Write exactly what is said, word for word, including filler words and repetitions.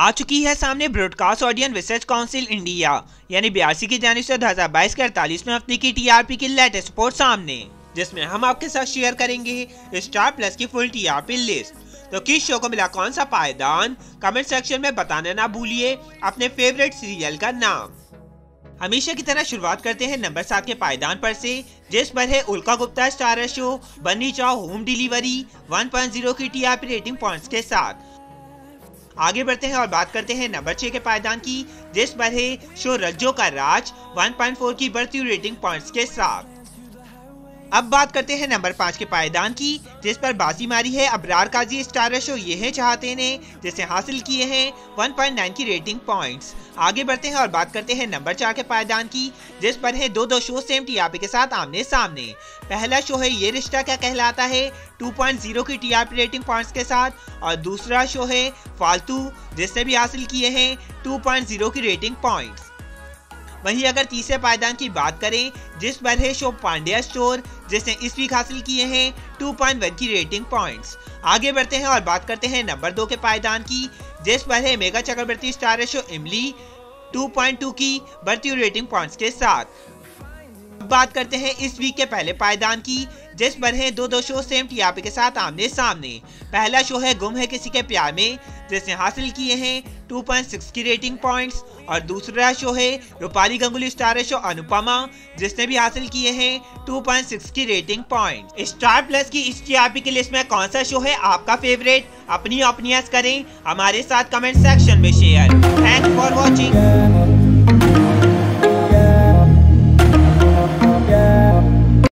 आ चुकी है सामने broadcast audience research council India यानी बी आर सी की जानिब से दो हज़ार बाईस के अड़तालीसवें हफ्ते की टी आर पी की लेटेस्ट रिपोर्ट सामने, जिसमें हम आपके साथ शेयर करेंगे स्टार प्लस की full T R P list. तो किस शो को मिला कौन सा पायदान, कमेंट सेक्शन में बताना ना भूलिए अपने फेवरेट सीरियल का नाम। हमेशा की तरह शुरुआत करते हैं नंबर सात के पायदान पर से, जिस पर है Ulka Gupta starrer show Banni chow home delivery एक पॉइंट ज़ीरो की T R P rating points के साथ। आगे बढ़ते हैं और बात करते हैं नंबर छह के पायदान की, जिस पर है शो रज्जो का राज एक पॉइंट चार की बढ़ती हुई रेटिंग पॉइंट्स के साथ। अब बात करते हैं नंबर पाँच के पायदान की, जिस पर बाजी मारी है अबरार काजी स्टारर शो ये है चाहते ने, जिसे हासिल किए हैं एक पॉइंट नौ की रेटिंग पॉइंट्स। आगे बढ़ते हैं और बात करते हैं नंबर चार के पायदान की, जिस पर है दो दो show same T R P के साथ आमने सामने। पहला शो है ये रिश्ता क्या कहलाता है दो पॉइंट ज़ीरो की T R P rating points के साथ, और दूसरा शो है फालतू जिससे भी हासिल किए हैं दो पॉइंट ज़ीरो की रेटिंग पॉइंट्स। वहीं अगर तीसरे पायदान की बात करें, जिस पर है शो पांड्या स्टोर जिसने इस वीक हासिल किए हैं दो पॉइंट एक की रेटिंग पॉइंट्स। आगे बढ़ते हैं और बात करते हैं नंबर दो के पायदान की, जिस पर है मेगा चक्रवर्ती स्टारर शो इमली दो पॉइंट दो की बढ़ती हुई रेटिंग पॉइंट्स के साथ। बात करते हैं इस वीक के पहले पायदान की, जिस पर है दो दो show same T R P के साथ आमने सामने। पहला शो है गुम है किसी के प्यार में जिसने हासिल किए हैं दो पॉइंट छह की रेटिंग पॉइंट्स, और दूसरा शो है रूपाली गंगुली स्टारर शो अनुपमा जिसने भी हासिल किए हैं दो पॉइंट छह की रेटिंग पॉइंट। स्टार प्लस की इस टी आर पी की लिस्ट में कौन सा शो है आपका फेवरेट? अपनी ओपिनियंस करें हमारे साथ कमेंट सेक्शन में शेयर। Thanks for watching.